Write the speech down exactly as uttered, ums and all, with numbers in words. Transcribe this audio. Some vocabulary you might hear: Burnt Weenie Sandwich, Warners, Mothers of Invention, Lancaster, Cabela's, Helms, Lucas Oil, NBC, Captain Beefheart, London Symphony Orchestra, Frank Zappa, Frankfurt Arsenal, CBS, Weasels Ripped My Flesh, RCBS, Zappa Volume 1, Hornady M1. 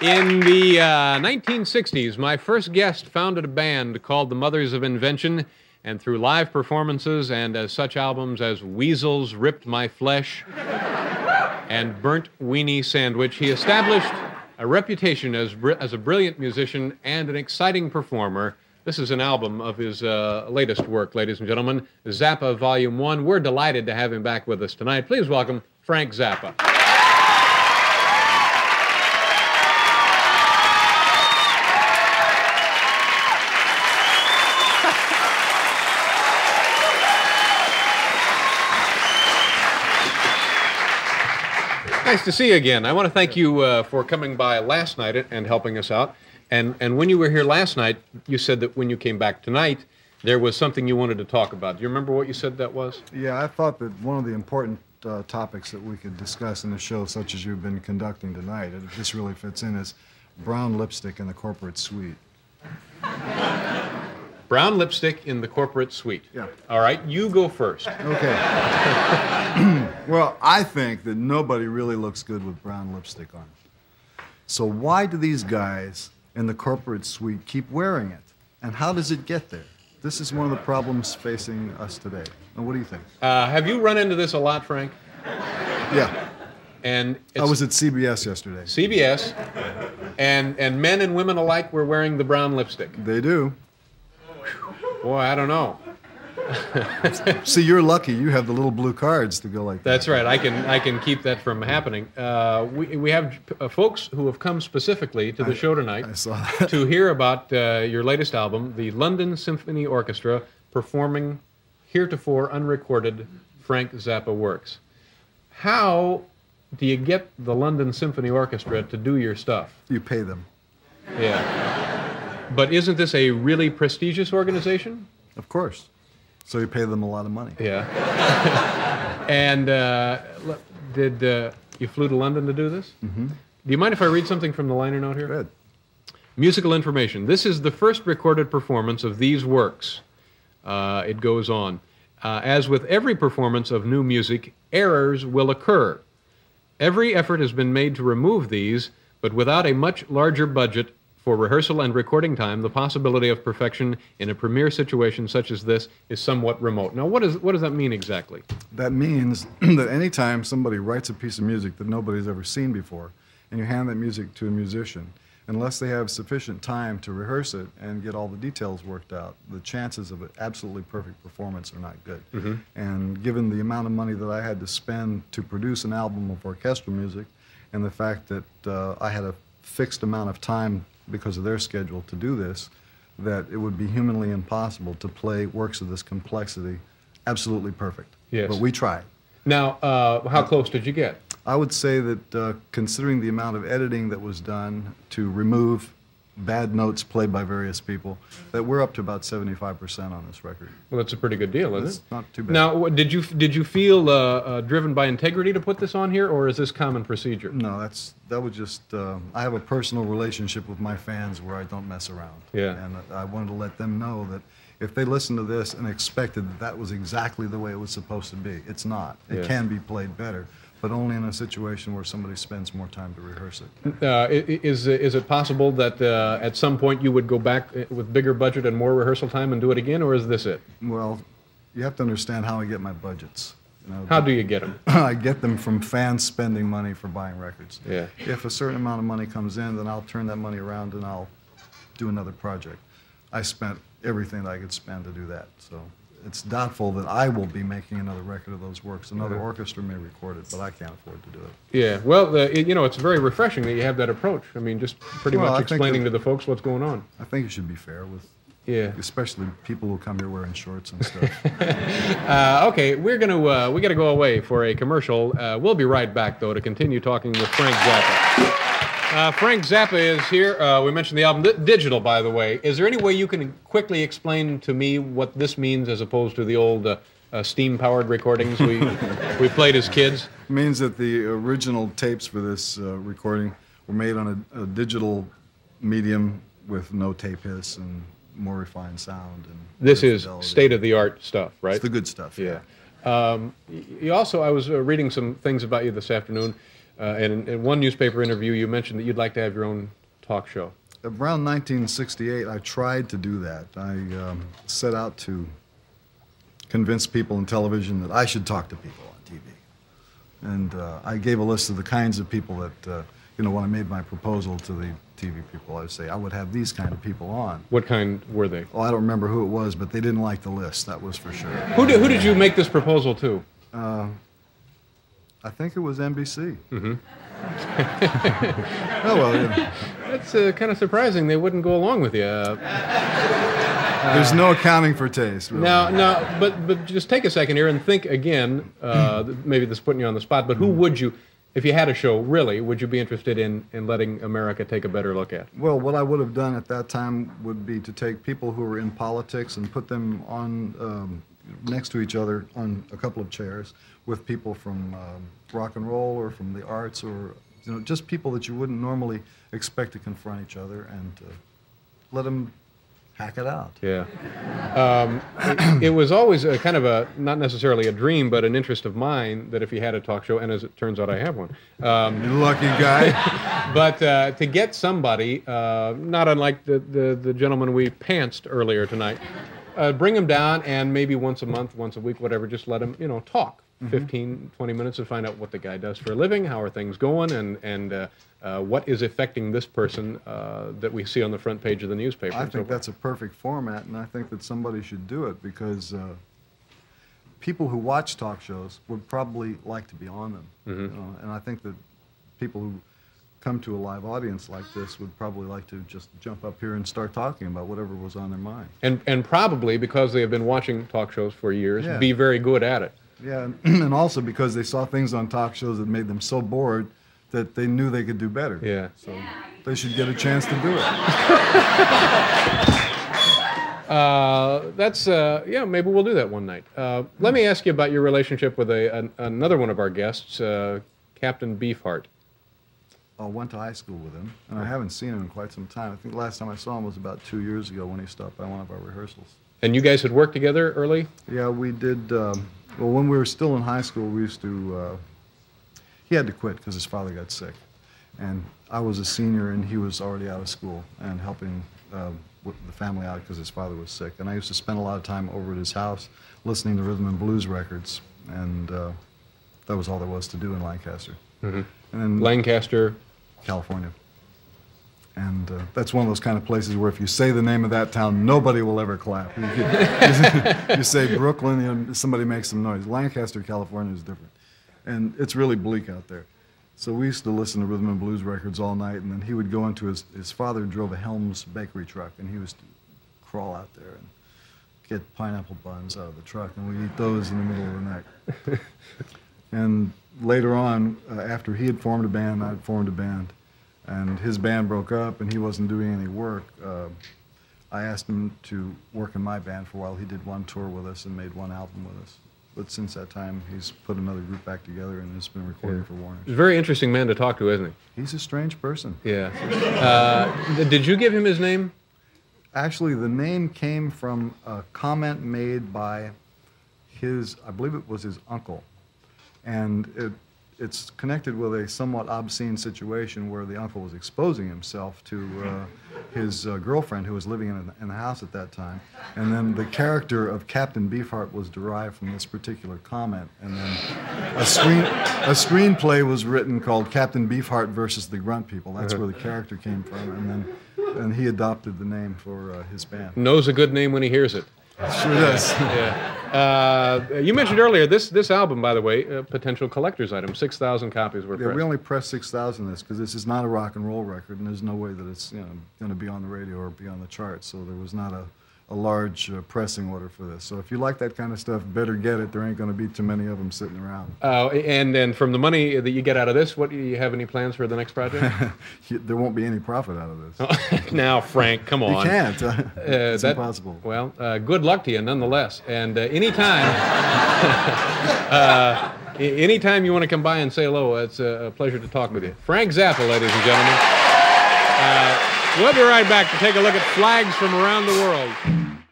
In the uh, nineteen sixties, my first guest founded a band called the Mothers of Invention, and through live performances and as such albums as Weasels Ripped My Flesh and Burnt Weenie Sandwich, he established a reputation as, as a brilliant musician and an exciting performer. This is an album of his uh, latest work, ladies and gentlemen, Zappa Volume one. We're delighted to have him back with us tonight. Please welcome Frank Zappa. Nice to see you again. I want to thank you uh, for coming by last night and helping us out. And, and when you were here last night, you said that when you came back tonight, there was something you wanted to talk about. Do you remember what you said that was? Yeah, I thought that one of the important uh, topics that we could discuss in a show such as you've been conducting tonight, and this really fits in, is brown lipstick in the corporate suite. Brown lipstick in the corporate suite. Yeah. All right, you go first. Okay. Well, I think that nobody really looks good with brown lipstick on. So why do these guys in the corporate suite keep wearing it? And how does it get there? This is one of the problems facing us today. Now, what do you think? Uh, have you run into this a lot, Frank? Yeah. And I was at C B S yesterday. C B S. And, and men and women alike were wearing the brown lipstick. They do. Boy, I don't know. See, you're lucky. You have the little blue cards to go like that. That's right. I can I can keep that from happening. Uh, we we have uh, folks who have come specifically to the I, show tonight I saw that. to hear about uh, your latest album, the London Symphony Orchestra performing heretofore unrecorded Frank Zappa works. How do you get the London Symphony Orchestra to do your stuff? You pay them. Yeah. But isn't this a really prestigious organization? Of course. So you pay them a lot of money. Yeah. And uh, did uh, you flew to London to do this? Mm-hmm. Do you mind if I read something from the liner note here? Go ahead. Musical information. This is the first recorded performance of these works. Uh, it goes on. Uh, as with every performance of new music, errors will occur. Every effort has been made to remove these, but without a much larger budget for rehearsal and recording time, the possibility of perfection in a premiere situation such as this is somewhat remote. Now, what, is, what does that mean exactly? That means that anytime somebody writes a piece of music that nobody's ever seen before, and you hand that music to a musician, unless they have sufficient time to rehearse it and get all the details worked out, the chances of an absolutely perfect performance are not good. Mm-hmm. And given the amount of money that I had to spend to produce an album of orchestral music, and the fact that uh, I had a fixed amount of time because of their schedule to do this, that it would be humanly impossible to play works of this complexity absolutely perfect. Yes. But we tried. Now, uh, how close did you get? I would say that uh, considering the amount of editing that was done to remove bad notes played by various people, that we're up to about seventy-five percent on this record. Well, that's a pretty good deal, isn't it? It's not too bad. Now, did you did you feel uh, uh, driven by integrity to put this on here, or is this common procedure? No, that's that was just. Uh, I have a personal relationship with my fans where I don't mess around. Yeah. And I wanted to let them know that if they listened to this and expected that that was exactly the way it was supposed to be, it's not. It yeah. can be played better, but only in a situation where somebody spends more time to rehearse it. Uh, is, is it possible that uh, at some point you would go back with bigger budget and more rehearsal time and do it again, or is this it? Well, you have to understand how I get my budgets. You know, how do you get them? I get them from fans spending money for buying records. Yeah. If a certain amount of money comes in, then I'll turn that money around and I'll do another project. I spent everything that I could spend to do that, so. It's doubtful that I will be making another record of those works. Another yeah. orchestra may record it, but I can't afford to do it. Yeah, well, the, you know, it's very refreshing that you have that approach. I mean, just pretty well, much I explaining that, to the folks what's going on. I think you should be fair with, yeah, especially people who come here wearing shorts and stuff. uh, okay, we're gonna uh, we got to go away for a commercial. Uh, we'll be right back though to continue talking with Frank Zappa. Uh, Frank Zappa is here. Uh, we mentioned the album D Digital, by the way. Is there any way you can quickly explain to me what this means as opposed to the old uh, uh, steam-powered recordings we, we played as kids? It means that the original tapes for this uh, recording were made on a, a digital medium with no tape hiss and more refined sound. And this is state-of-the-art stuff, right? It's the good stuff. Yeah. yeah. Um, you also, I was uh, reading some things about you this afternoon. Uh, and in one newspaper interview, you mentioned that you'd like to have your own talk show. Around nineteen sixty-eight, I tried to do that. I um, set out to convince people in television that I should talk to people on T V. And uh, I gave a list of the kinds of people that, uh, you know, when I made my proposal to the T V people, I would say, I would have these kind of people on. What kind were they? Well, I don't remember who it was, but they didn't like the list, that was for sure. Who did, who did you make this proposal to? Uh, I think it was N B C. Mm-hmm. Oh, well, yeah. That's uh, kind of surprising they wouldn't go along with you. Uh, There's uh, no accounting for taste, really. No, no, but, but just take a second here and think again. Uh, maybe this is putting you on the spot, but who would you, if you had a show, really, would you be interested in, in letting America take a better look at? Well, what I would have done at that time would be to take people who were in politics and put them on um, next to each other on a couple of chairs with people from um, rock and roll or from the arts or, you know, just people that you wouldn't normally expect to confront each other and uh, let them hack it out. Yeah. Um, it, it was always a kind of a, not necessarily a dream, but an interest of mine that if you had a talk show, and as it turns out, I have one. Um, you lucky guy. But uh, to get somebody, uh, not unlike the, the, the gentleman we pantsed earlier tonight, uh, bring him down and maybe once a month, once a week, whatever, just let him, you know, talk. Mm-hmm. fifteen, twenty minutes and find out what the guy does for a living, how are things going, and, and uh, uh, what is affecting this person uh, that we see on the front page of the newspaper. I think that's a perfect format, and I think that somebody should do it because uh, people who watch talk shows would probably like to be on them. Mm-hmm. You know? And I think that people who come to a live audience like this would probably like to just jump up here and start talking about whatever was on their mind. And, and probably, because they have been watching talk shows for years, yeah. be very good at it. Yeah, and also because they saw things on talk shows that made them so bored that they knew they could do better. Yeah. So they should get a chance to do it. uh, that's, uh, yeah, maybe we'll do that one night. Uh, let me ask you about your relationship with a, an, another one of our guests, uh, Captain Beefheart. I went to high school with him, and I haven't seen him in quite some time. I think the last time I saw him was about two years ago when he stopped by one of our rehearsals. And you guys had worked together early? Yeah, we did. Um, well, when we were still in high school, we used to, uh, he had to quit because his father got sick. And I was a senior and he was already out of school and helping uh, with the family out because his father was sick. And I used to spend a lot of time over at his house listening to rhythm and blues records. And uh, that was all there was to do in Lancaster. Mm-hmm. And then Lancaster? California. And uh, that's one of those kind of places where if you say the name of that town, nobody will ever clap. You, you say Brooklyn, you know, somebody makes some noise. Lancaster, California is different. And it's really bleak out there. So we used to listen to rhythm and blues records all night, and then he would go into his, his father drove a Helms bakery truck, and he was to crawl out there and get pineapple buns out of the truck, and we'd eat those in the middle of the night. And later on, uh, after he had formed a band, I had formed a band, and his band broke up and he wasn't doing any work, uh, I asked him to work in my band for a while. He did one tour with us and made one album with us. But since that time, he's put another group back together and has been recording yeah. for Warners. He's a very interesting man to talk to, isn't he? He's a strange person. Yeah. Uh, did you give him his name? Actually, the name came from a comment made by his, I believe it was his uncle, and it It's connected with a somewhat obscene situation where the uncle was exposing himself to uh, his uh, girlfriend who was living in, a, in the house at that time. And then the character of Captain Beefheart was derived from this particular comment. And then a, screen, a screenplay was written called Captain Beefheart versus the Grunt People. That's where the character came from. And then and he adopted the name for uh, his band. Knows a good name when he hears it. Sure does. Yeah. Uh, you mentioned earlier, this, this album, by the way, a potential collector's item, six thousand copies were yeah, pressed. We only pressed six thousand of this because this is not a rock and roll record, and there's no way that it's, you know, going to be on the radio or be on the charts, so there was not a, a large uh, pressing order for this. So if you like that kind of stuff, better get it. There ain't going to be too many of them sitting around. Uh, and, and from the money that you get out of this, what do you have any plans for the next project? There won't be any profit out of this. Now, Frank, come on. You can't. Uh, it's that, impossible. Well, uh, good luck to you nonetheless. And uh, anytime, uh, anytime you want to come by and say hello, it's a pleasure to talk with you. Frank Zappa, ladies and gentlemen. Uh, we'll be right back to take a look at flags from around the world.